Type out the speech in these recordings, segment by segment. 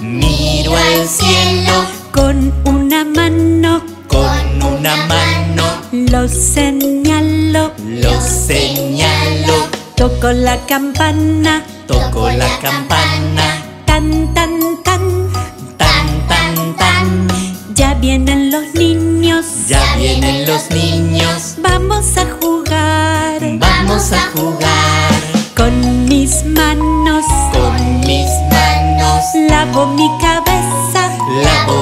miro al cielo con una mano lo señalo, toco la campana, tan tan tan, tan tan tan, ya vienen los niños, vamos a jugar con mis manos, con mis manos lavo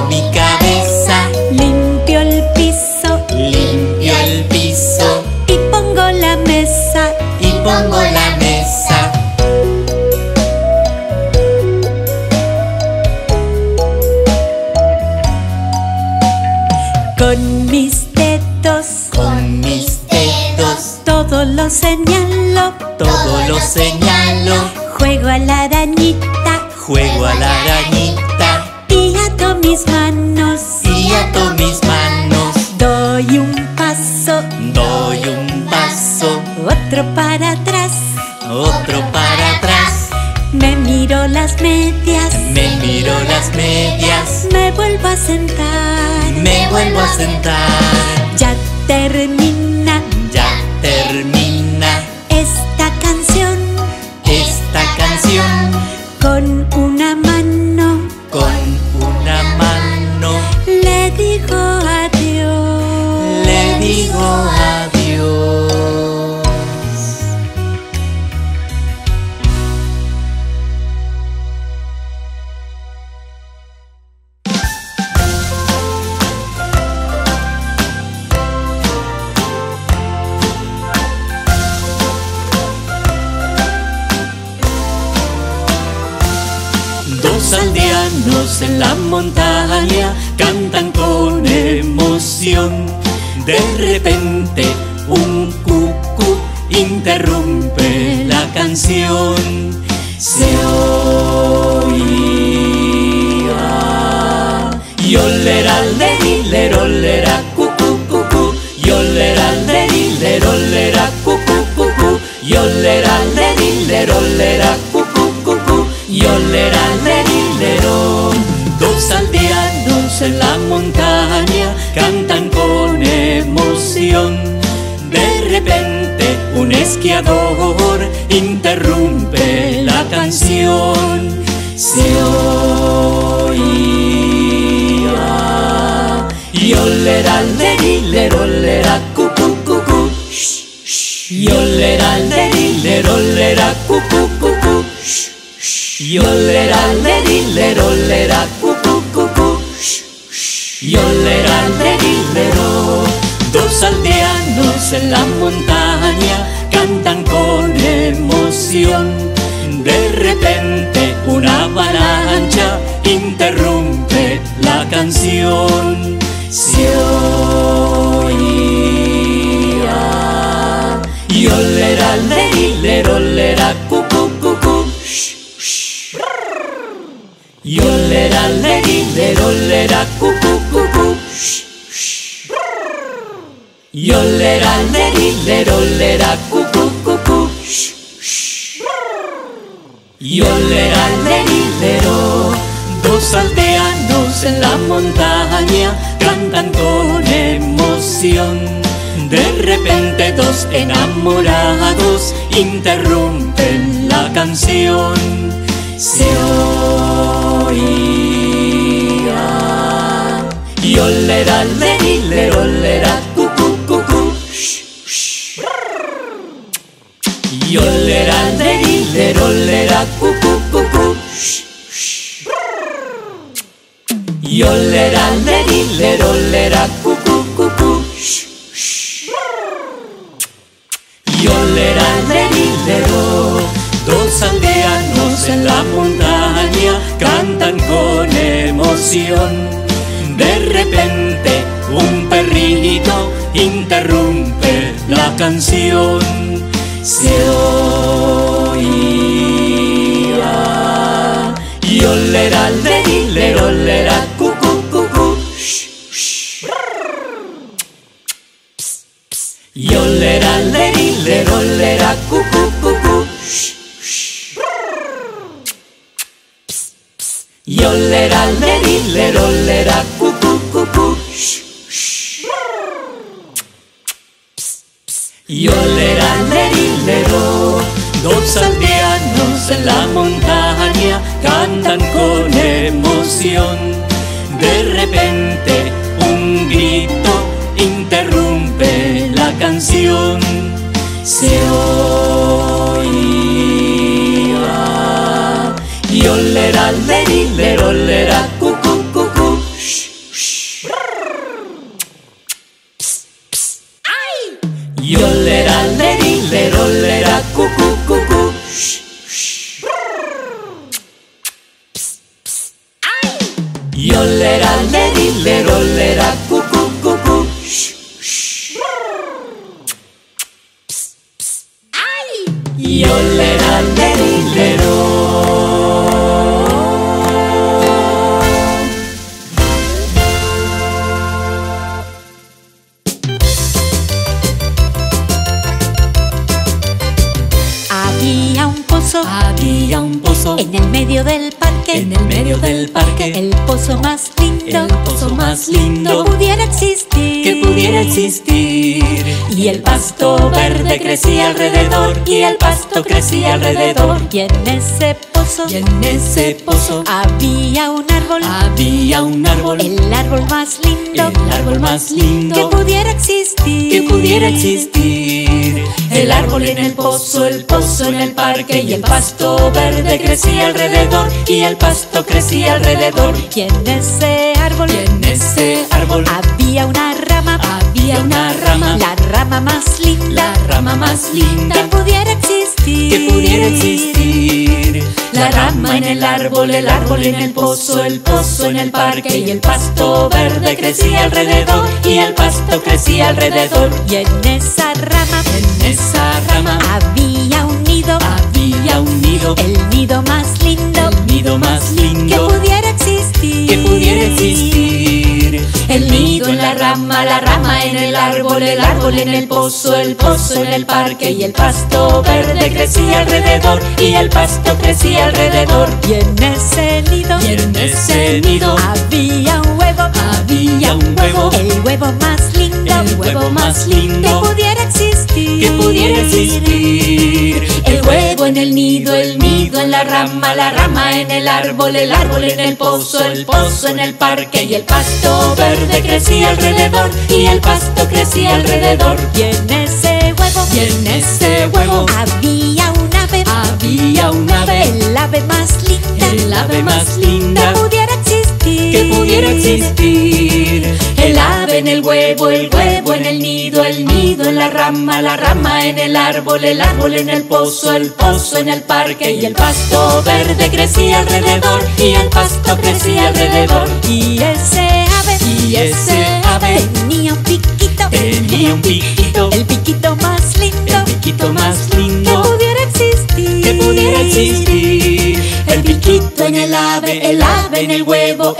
mi cabeza, limpio el piso y pongo la mesa con mis dedos todo lo señalo, juego a la arañita y ato mis manos, doy un paso, otro para atrás, me miro las medias, me vuelvo a sentar, ya termina esta canción, con una mano, le digo adiós. Dos aldeanos en la montaña cantan con emoción. De repente un cucú interrumpe la canción. Se oía yolera leril olera cucú cucú, yolera leril olera cucú cucú, yolera leril olera cucú cucú, yolera leril. Dos aldeanos en la montaña cantan con emoción. De repente un esquiador interrumpe la canción. Se oía yolera leril olera cucú cucú, yolera leril olera cucú cucú, yolera leril olera cucú cucú, yolera leril. Dos aldeanos en la montaña cantan con emoción. De repente una avalancha interrumpe la canción. Se oía yolera leril olera cucú cucú, yolera leril olera cucú cucú, yolera leril olera cucú cucú, yolera leril. Dos aldeanos en la montaña cantan con emoción. De repente dos enamorados interrumpen la canción. Se oía yolera leril olera cucú cucú, yolera leril olera cucú cucú, yolera leril olera cucú cucú, yolera leril. Dos aldeanos en la montaña cantan con emoción. De repente un perrito interrumpe la canción. Se oía yolera leril olera cucú cucú, yolera leril olera cucú cucú, Yolera, leri, lerolera, cucu, cucu. Yolera, leri, lero. Dos aldeanos en la montaña cantan con emoción. De repente un grito interrumpe la canción. Se oía yolera, leri, lerolera, cucu, cucu. Yolera, leri, lerolera, cucu, cucu. Yolera, leri, lerolera, cucu, cucu. Yolera, leri, lero. Había un pozo en el medio del parque, en el medio del parque, el pozo más lindo, el pozo más lindo pudiera existir, que pudiera existir. Y el pasto verde crecía alrededor, y el pasto crecía alrededor, y en ese pozo, y en ese pozo había un árbol, había un árbol, el árbol más lindo, el árbol más lindo que pudiera existir, que pudiera existir. El árbol en el pozo en el parque, y el pasto verde crecía alrededor, y el pasto crecía alrededor, y en ese árbol había una rama, la rama más linda que pudiera existir, que pudiera existir. La rama en el árbol en el pozo en el parque, y el pasto verde crecía alrededor, y el pasto crecía alrededor, y en esa rama había un nido, el nido más lindo, que pudiera existir, El nido en la rama en el árbol en el pozo en el parque, y el pasto verde crecía alrededor, y el pasto crecía alrededor. Y en ese nido había un huevo, el huevo más lindo que pudiera existir, El huevo en el nido en la rama en el árbol en el pozo en el parque, y el pasto verde crecía alrededor, y el pasto crecía alrededor. Y en ese huevo había un ave, el ave más linda que pudiera existir. El ave en el huevo en el nido en la rama en el árbol en el pozo en el parque, y el pasto verde crecía alrededor, y el pasto crecía alrededor. Y ese ave tenía un piquito, el piquito más lindo que pudiera existir. El piquito en el ave en el huevo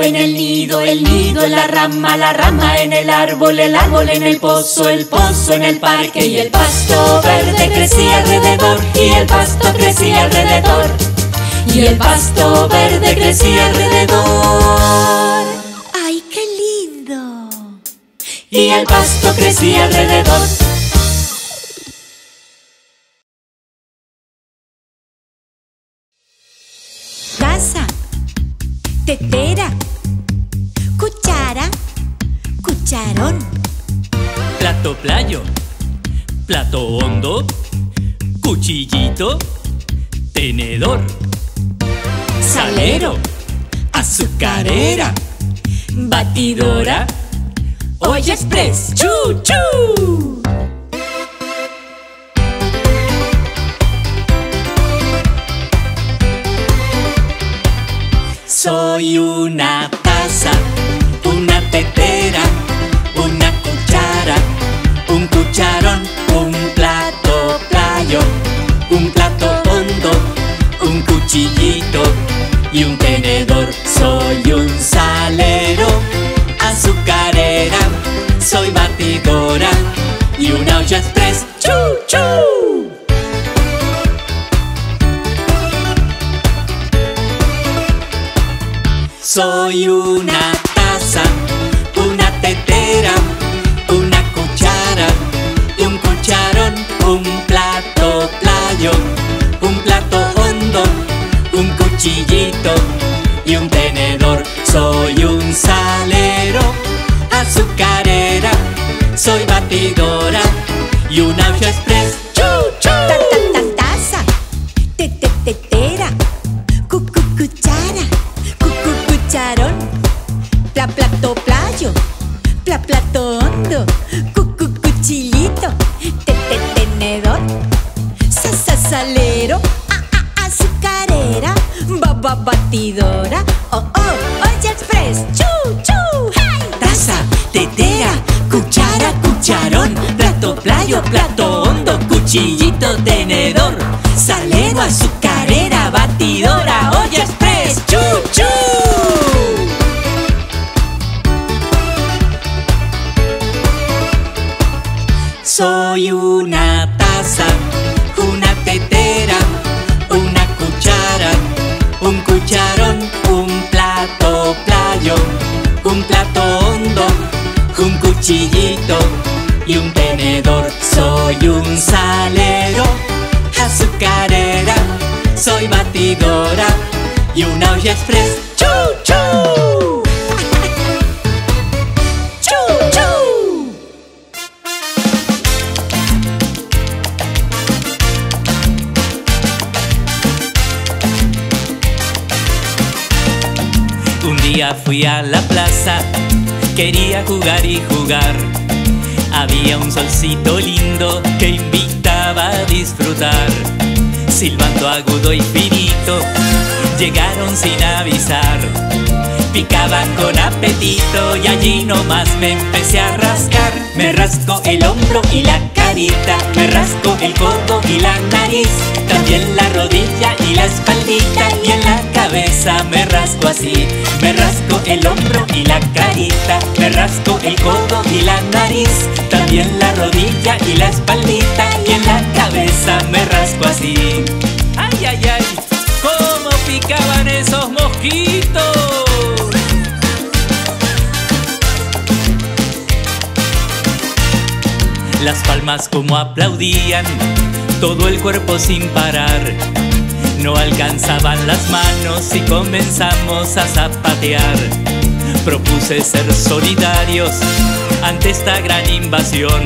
en el nido en la rama en el árbol en el pozo en el parque, y el pasto verde crecía alrededor, y el pasto crecía alrededor, y el pasto verde crecía alrededor. ¡Ay, qué lindo! Y el pasto crecía alrededor. Tetera, cuchara, cucharón. Plato playo, plato hondo, cuchillito, tenedor. Salero, azucarera, batidora, olla express. ¡Chu, chu! Soy una taza, una tetera, una cuchara, un cucharón, un plato playo, un plato hondo, un cuchillito y un tenedor. Soy un salero, azucarera, soy batidora y una olla express. ¡Chu, chu! Soy una taza, una tetera, una cuchara y un cucharón. Un plato playo, un plato hondo, un cuchillito y un tenedor. Soy un salero, azucarera, soy batidora y un olla express. ¡Chu, chu! Taza, tetera, cuchara, cucharón, plato playo, plato hondo, cuchillito, tenedor, salero, azucarera, batidora, olla express. ¡Chu, chu! Taza, tetera, cuchara, cucharón, plato playo, plato hondo, cuchillito, tenedor, salero, azucarera, batidora, olla express. ¡Chu, chu! Soy una taza, una tetera, una cuchara, un cucharón, un plato playo, un plato hondo, un cuchillito y un tenedor. Soy un salero, azucarera, soy batidora y una olla express. ¡Chu, chu! ¡Chu, chu! Un día fui a la plaza, quería jugar y jugar. Había un solcito lindo que invitaba a disfrutar. Silbando agudo y finito, llegaron sin avisar. Picaban con apetito y allí nomás me empecé a rascar. Me rasco el hombro y la carita, me rasco el codo y la nariz, también la rodilla y la espaldita, y en la cabeza me rasco así. Me rasco el hombro y la carita, me rasco el codo y la nariz, también la rodilla y la espaldita, y en la cabeza me rasco así. ¡Ay, ay, ay! ¡Cómo picaban esos mosquitos! Las palmas como aplaudían, todo el cuerpo sin parar. No alcanzaban las manos y comenzamos a zapatear. Propuse ser solidarios ante esta gran invasión.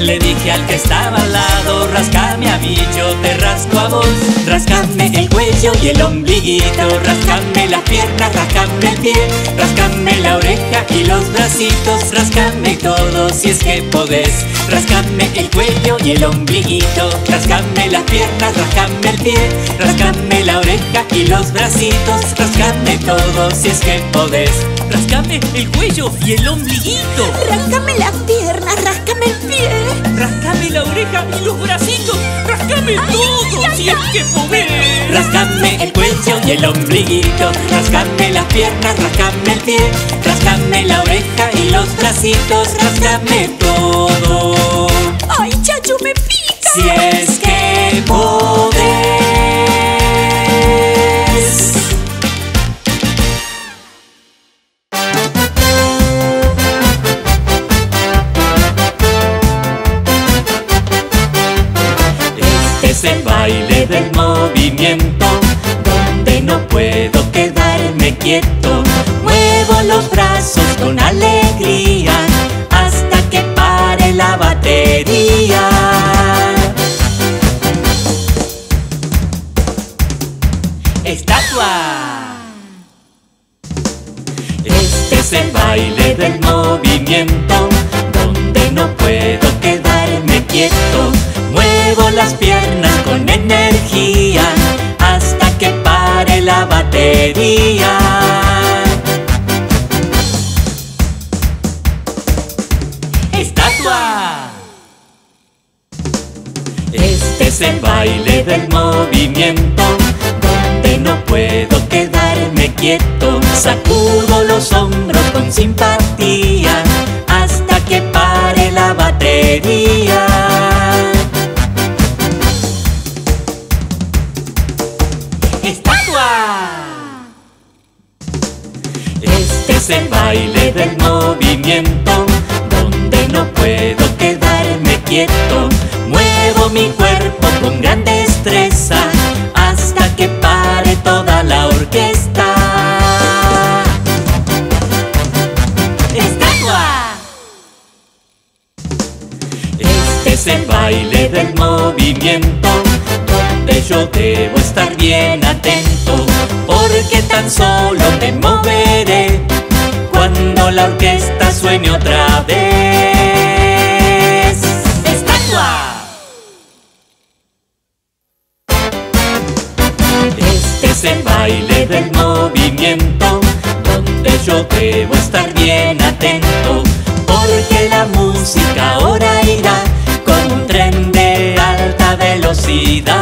Le dije al que estaba al lado, rascame a mí, yo te rasco a vos. Rascame el cuello y el ombliguito, rascame las piernas, rascame el pie, rascame la oreja y los bracitos, rascame todo si es que podés. Rascame el cuello y el ombliguito, rascame las piernas, rascame el pie, rascame la oreja y los bracitos, rascame todo si es que podés. Rascame el cuello y el ombliguito, rascame las piernas, rascame el pie, rascame la oreja y los bracitos, rascame todo si es que podés. Rascame el cuello y el ombliguito, rascame las piernas, rascame el pie, rascame la oreja y los bracitos, rascame todo. ¡Ay, chacho, me pica! Si es que podés. El baile del movimiento, donde no puedo quedarme quieto. Muevo los brazos con alegría hasta que pare la batería. Estatua. Este es el baile del movimiento, donde no puedo quedarme quieto. Muevo las piernas con energía hasta que pare la batería. ¡Estatua! Este es el baile del movimiento, donde no puedo quedarme quieto. Sacudo los hombros con simpatía hasta que pare la batería. es el baile del movimiento, donde no puedo quedarme quieto. Muevo mi cuerpo con gran destreza hasta que pare toda la orquesta. ¡Estatua! Este es el baile del movimiento, donde yo debo estar bien atento, porque tan solo me moveré cuando la orquesta suene otra vez. ¡Estatua! Este es el baile del movimiento, donde yo debo estar bien atento, porque la música ahora irá con un tren de alta velocidad.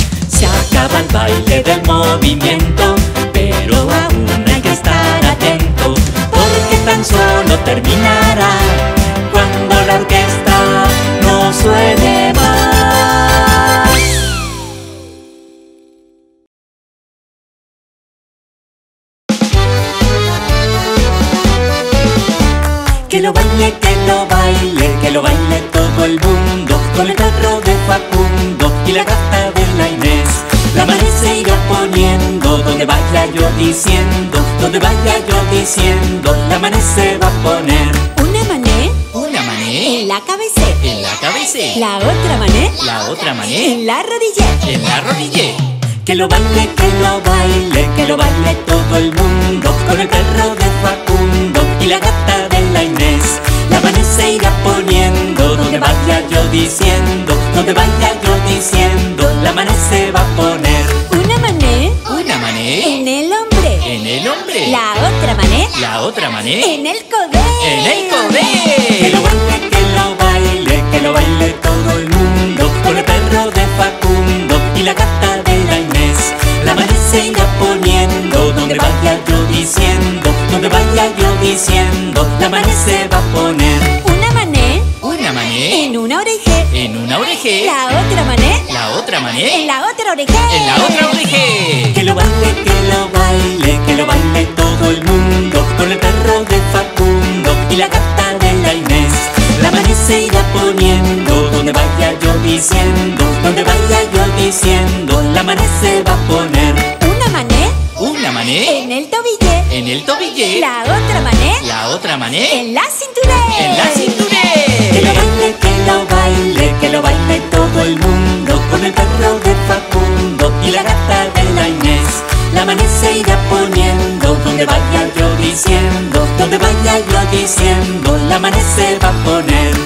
Se acaba el baile del movimiento, pero aún hay que estar atento, porque tan solo terminará cuando la orquesta no suene más. Que lo baile, todo el mundo, con el carro de Facundo y la gata de la Inés. La mano se irá poniendo, donde vaya yo diciendo, la mano se va a poner. Una mané, en la cabeza, la otra mané, en la rodilla, Que lo baile, todo el mundo, con el perro de Facundo y la gata de la Inés. La mano se irá poniendo, donde vaya yo diciendo, la mano se va a poner. Una mané, en el hombre, la otra mané, en el codo, Que lo baile, que lo baile todo el mundo, con el perro de Facundo y la gata de la Inés. La mano se irá poniendo, donde vaya yo diciendo, la mano se va a poner. Una mané, en una oreja, la otra mané, en la otra oreja, Que lo baile, que lo baile todo el mundo, con el perro de Facundo y la gata de la Inés. La mano se irá poniendo, donde vaya yo diciendo, la mano se va a poner. Una mané, en el tobillo, la otra mané, en la cintura, Que lo baile, que lo baile todo el mundo, con el perro de Facundo y la gata de la Inés. La mané se irá poniendo, donde vaya yo diciendo, la mané se va a poner.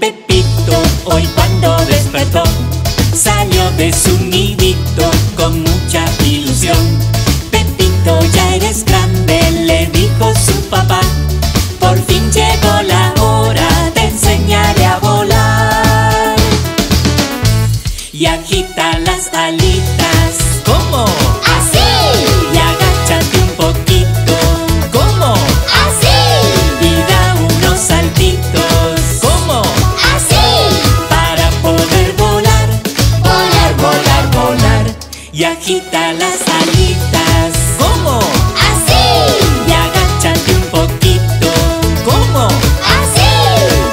Pepito, hoy cuando despertó, salió de su nidito con mucha ilusión. Pepito, ya eres grande, le dijo su papá, por fin llegó la hora, te enseñaré a volar. Y agita las alitas, ¿cómo? ¡Así! Y agáchate un poquito, ¿cómo? ¡Así! Y da unos saltitos, y agita las alitas, ¿cómo? ¡Así! Y agáchate un poquito, ¿cómo? ¡Así!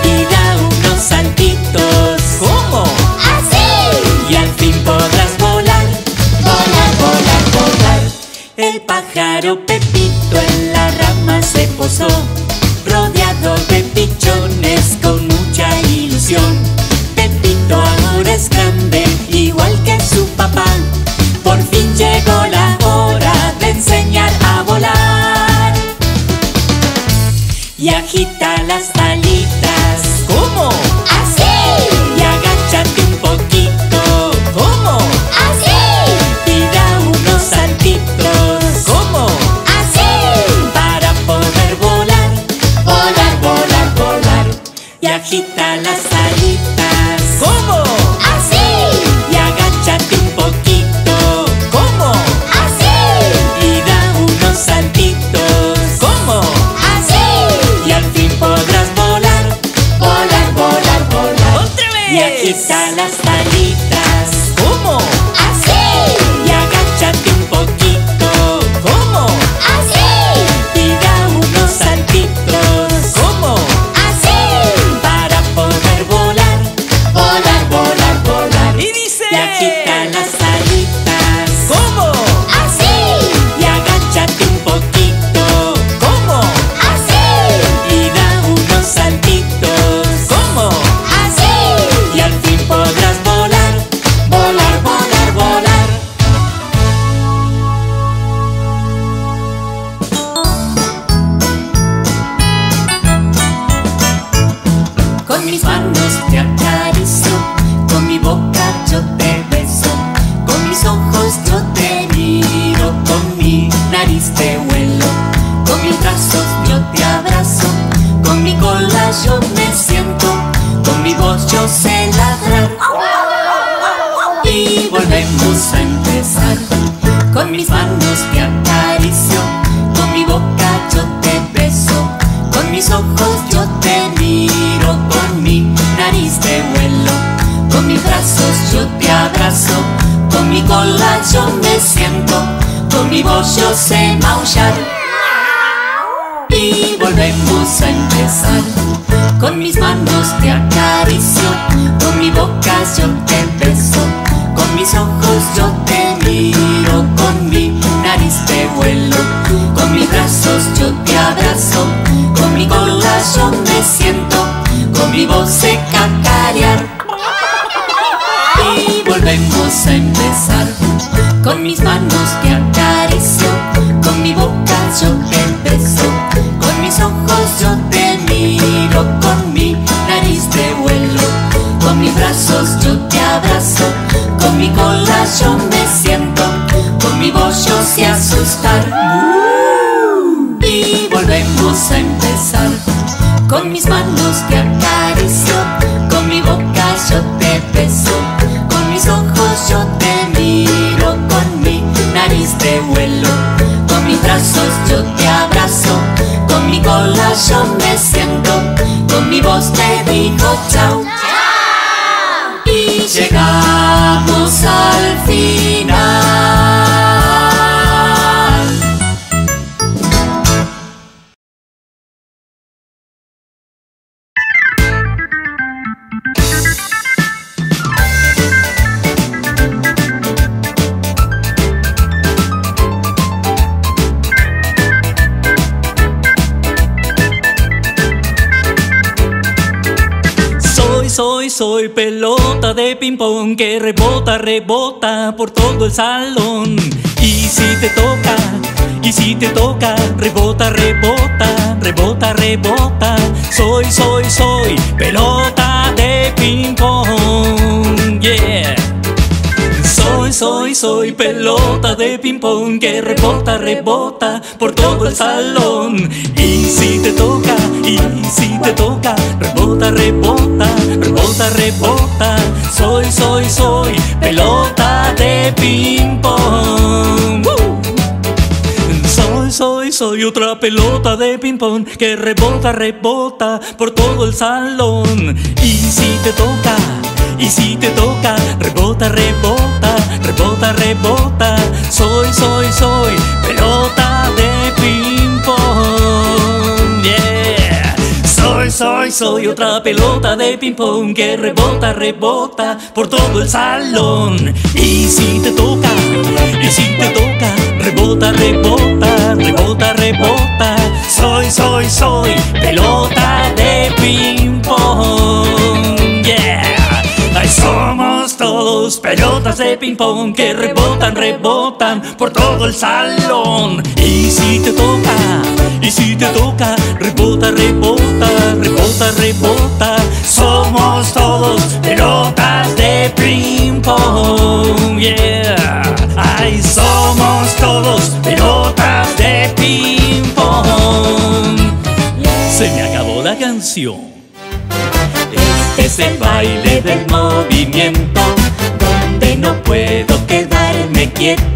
Y da unos saltitos, ¿cómo? ¡Así! Y al fin podrás volar, volar. El pájaro Pepito en la rama se posó, rodeado de pichones con mucha ilusión. Pepito ahora es grande, igual que su papá, por fin llegó la hora de enseñar a volar. Y agita las alitas, ¿cómo? ¡Así! Y agáchate un poquito, ¿cómo? ¡Así! Y da unos saltitos, ¿cómo? agita las alitas. ¿Cómo? ¡Así! Y agáchate un poquito. ¿Cómo? ¡Así! Y da unos saltitos. ¿Cómo? ¡Así! Y al fin podrás volar. Volar, volar, volar. ¡Otra vez! Y agita las alitas. ¿Cómo? ¡Así! Y agáchate un poquito. ¿Cómo? ¡Así! Y da unos saltitos. Agita las alitas. ¿Cómo? Así. Y agáchate un poquito. ¿Cómo? Así. Y da unos saltitos. ¿Cómo? Así. Y al fin podrás volar. Volar, volar, volar. Con mis manos te acaricio, con mi boca yo te ojos yo te miro, con mi nariz te huelo, con mis brazos yo te abrazo, con mi cola yo me siento, con mi voz yo sé ladrar. Y volvemos a empezar. Con mis manos te acaricio, con mi boca yo te beso, con mis ojos yo te miro, con mi nariz te huelo, con mis brazos yo te abrazo, con mi cola yo me siento, con mi voz yo sé maullar. Y volvemos a empezar. Con mis manos te acaricio, con mi boca yo te beso, con mis ojos yo te miro, con mi nariz te vuelo, con mis brazos yo te abrazo, con mi cola yo me siento, con mi voz sé cacarear. Y volvemos a empezar. Con mis manos te acaricio, con mi boca yo te beso, con mis ojos yo te miro, con mi nariz te vuelo, con mis brazos yo te abrazo, con mi cola yo me siento, con mi voz yo sé asustar. Y volvemos a empezar. Con mis manos te acaricio, con mi boca yo te beso, con mis ojos yo te miro, con mi nariz te vuelo, con mis brazos yo te abrazo, con mi cola yo me siento, con mi voz te digo chau. Y llegamos al final. Soy pelota de ping-pong que rebota, rebota por todo el salón. Y si te toca, y si te toca, rebota, rebota, rebota, rebota. Soy pelota de ping-pong, yeah. Soy pelota de ping-pong que rebota, rebota por todo el salón. Y si te toca, y si te toca, rebota, rebota, rebota, rebota. Soy pelota de ping-pong. Soy otra pelota de ping-pong que rebota, rebota por todo el salón. Y si te toca, y si te toca, rebota, rebota, rebota, rebota. Soy pelota de ping-pong, yeah. Soy otra pelota de ping-pong que rebota, rebota por todo el salón. Y si te toca, y si te toca, rebota, rebota, rebota, rebota. Soy pelota de ping-pong, yeah. Somos todos pelotas de ping-pong que rebotan, rebotan por todo el salón. Y si te toca, y si te toca, rebota, rebota, rebota, rebota. Somos todos pelotas de ping-pong, yeah. Ay, somos todos pelotas de ping-pong. Se me acabó la canción. Este es el baile del movimiento, donde no puedo quedarme quieto.